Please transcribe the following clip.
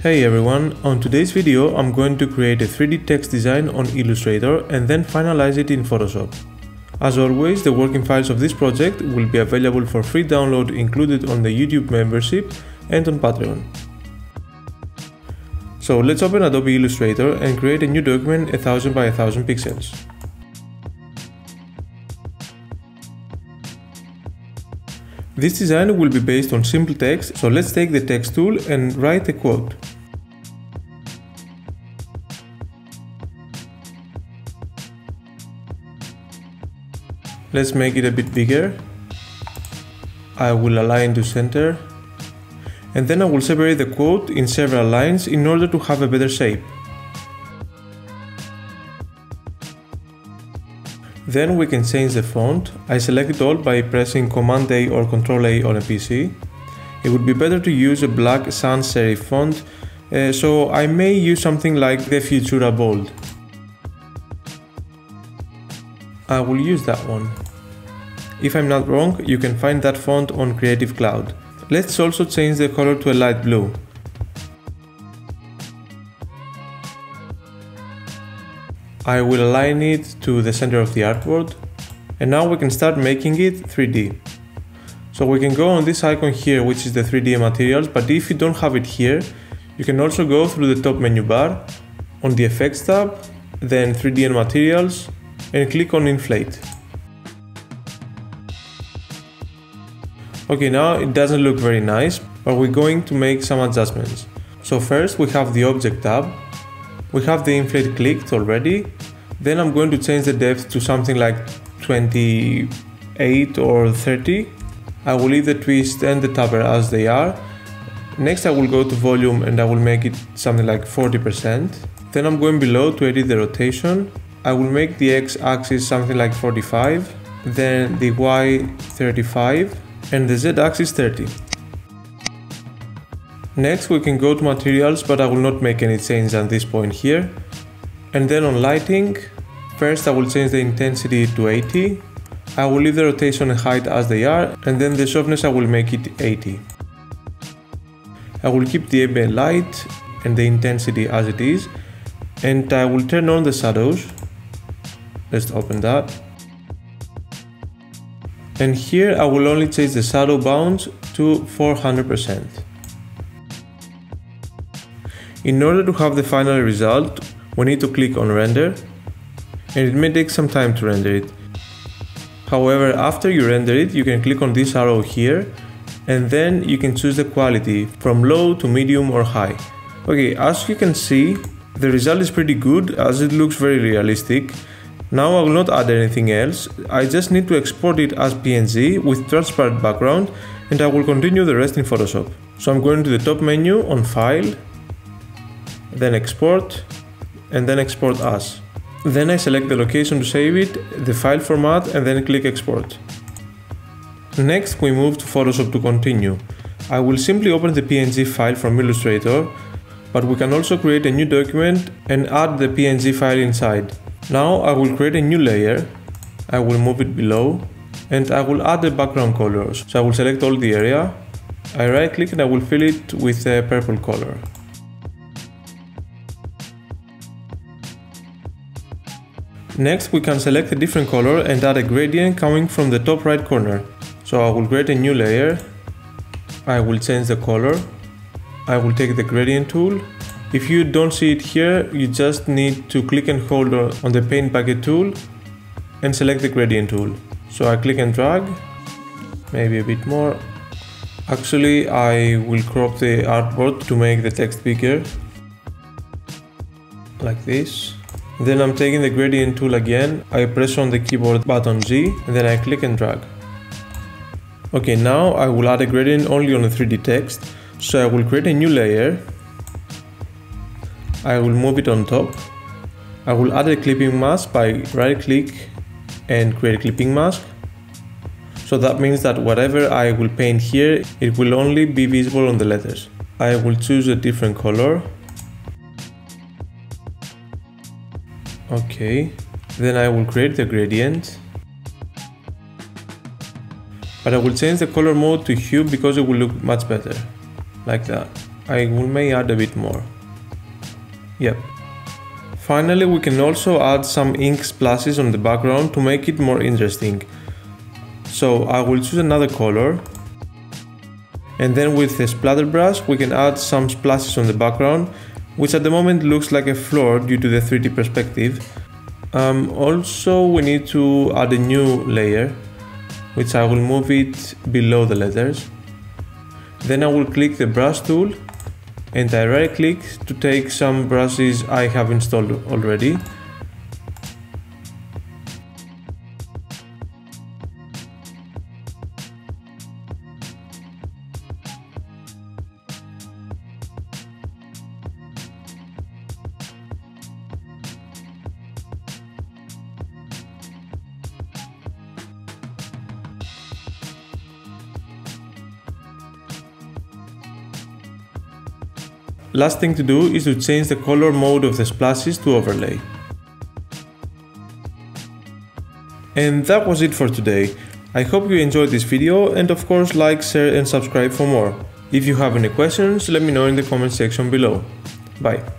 Hey everyone, on today's video I'm going to create a 3D text design on Illustrator and then finalize it in Photoshop. As always, the working files of this project will be available for free download included on the YouTube membership and on Patreon. So let's open Adobe Illustrator and create a new document 1000 by 1000 pixels. This design will be based on simple text, so let's take the text tool and write a quote. Let's make it a bit bigger. I will align to center. And then I will separate the quote in several lines in order to have a better shape. Then we can change the font. I select it all by pressing Command A or Control A on a PC. It would be better to use a black sans serif font, so I may use something like the Futura Bold. I will use that one. If I'm not wrong, you can find that font on Creative Cloud. Let's also change the color to a light blue. I will align it to the center of the artboard, and now we can start making it 3D. So we can go on this icon here, which is the 3D materials, but if you don't have it here, you can also go through the top menu bar, on the effects tab, then 3D and materials, and click on inflate. Okay, now it doesn't look very nice, but we're going to make some adjustments. So first we have the object tab. We have the inflate clicked already. Then I'm going to change the depth to something like 28 or 30. I will leave the twist and the taper as they are. Next I will go to volume and I will make it something like 40%. Then I'm going below to edit the rotation. I will make the x-axis something like 45, then the y 35 and the z-axis 30. Next we can go to materials, but I will not make any change at this point here. And then on lighting, first I will change the intensity to 80. I will leave the rotation and height as they are, and then the softness I will make it 80. I will keep the ambient light and the intensity as it is, and I will turn on the shadows. Let's open that. And here I will only change the shadow bounds to 400%. In order to have the final result, we need to click on render, and it may take some time to render it. However, after you render it, you can click on this arrow here, and then you can choose the quality from low to medium or high. Okay, as you can see, the result is pretty good as it looks very realistic. Now I will not add anything else, I just need to export it as PNG with transparent background, and I will continue the rest in Photoshop. So I'm going to the top menu on File, then Export, and then Export As. Then I select the location to save it, the file format, and then click Export. Next we move to Photoshop to continue. I will simply open the PNG file from Illustrator, but we can also create a new document and add the PNG file inside. Now I will create a new layer, I will move it below, and I will add the background colors. So I will select all the area, I right click and I will fill it with a purple color. Next we can select a different color and add a gradient coming from the top right corner. So I will create a new layer, I will change the color, I will take the gradient tool. If you don't see it here, you just need to click and hold on the paint bucket tool and select the gradient tool. So I click and drag, maybe a bit more. Actually, I will crop the artboard to make the text bigger, like this. Then I'm taking the gradient tool again, I press on the keyboard button G, and then I click and drag. Okay, now I will add a gradient only on the 3D text, so I will create a new layer. I will move it on top. I will add a clipping mask by right click and create a clipping mask. So that means that whatever I will paint here, it will only be visible on the letters. I will choose a different color. Okay, then I will create the gradient, but I will change the color mode to hue because it will look much better, like that. I may add a bit more. Yep. Finally, we can also add some ink splashes on the background to make it more interesting. So I will choose another color, and then with the splatter brush we can add some splashes on the background, which at the moment looks like a floor due to the 3D perspective. Also we need to add a new layer, which I will move it below the letters. Then I will click the brush tool and I right click to take some brushes I have installed already. Last thing to do is to change the color mode of the splashes to overlay. And that was it for today. I hope you enjoyed this video, and of course like, share and subscribe for more. If you have any questions, let me know in the comment section below. Bye.